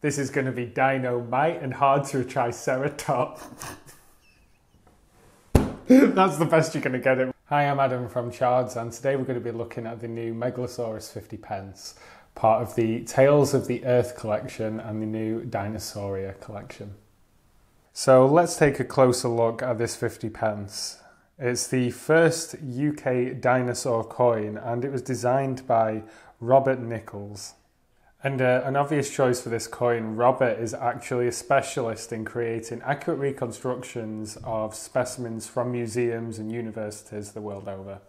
This is going to be dynamite and hard to a triceratop. That's the best you're going to get it. Hi, I'm Adam from Chards, and today we're going to be looking at the new Megalosaurus 50p, part of the Tales of the Earth collection and the new Dinosauria collection. So let's take a closer look at this 50p. It's the first UK dinosaur coin, and it was designed by Robert Nichols. And an obvious choice for this coin, Robert is actually a specialist in creating accurate reconstructions of specimens from museums and universities the world over.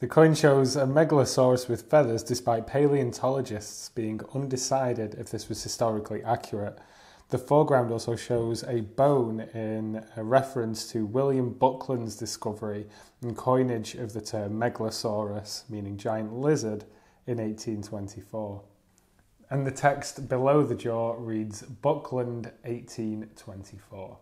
The coin shows a megalosaurus with feathers, despite paleontologists being undecided if this was historically accurate. The foreground also shows a bone in a reference to William Buckland's discovery and coinage of the term megalosaurus, meaning giant lizard, in 1824. And the text below the jaw reads Buckland 1824.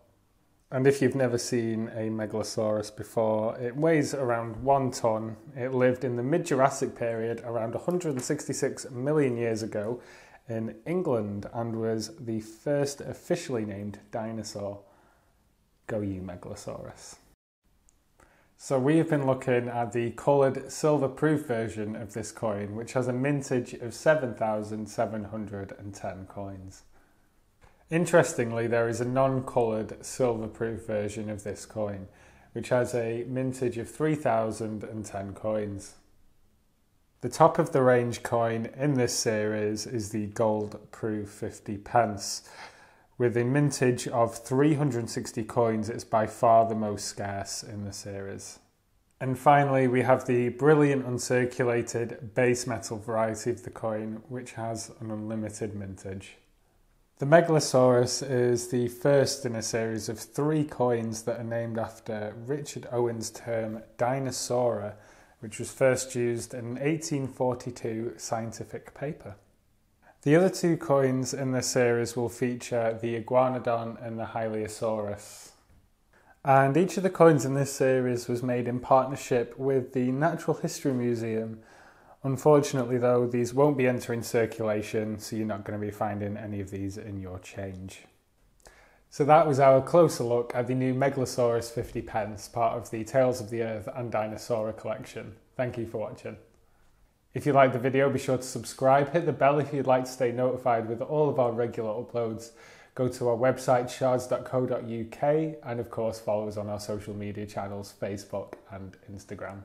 And if you've never seen a megalosaurus before, it weighs around 1 ton. It lived in the mid-Jurassic period around 166 million years ago in England and was the first officially named dinosaur. Go you, Megalosaurus. So we have been looking at the coloured silver-proof version of this coin, which has a mintage of 7,710 coins. Interestingly, there is a non-coloured silver-proof version of this coin, which has a mintage of 3,010 coins. The top of the range coin in this series is the gold proof 50p. With a mintage of 360 coins, it's by far the most scarce in the series. And finally, we have the brilliant uncirculated base metal variety of the coin, which has an unlimited mintage. The Megalosaurus is the first in a series of 3 coins that are named after Richard Owen's term Dinosaura, which was first used in an 1842 scientific paper. The other 2 coins in this series will feature the Iguanodon and the Hylaeosaurus. And each of the coins in this series was made in partnership with the Natural History Museum. Unfortunately though, these won't be entering circulation, so you're not going to be finding any of these in your change. So that was our closer look at the new Megalosaurus 50p, part of the Tales of the Earth and Dinosauria collection. Thank you for watching. If you liked the video, be sure to subscribe, hit the bell if you'd like to stay notified with all of our regular uploads. Go to our website chards.co.uk and of course follow us on our social media channels, Facebook and Instagram.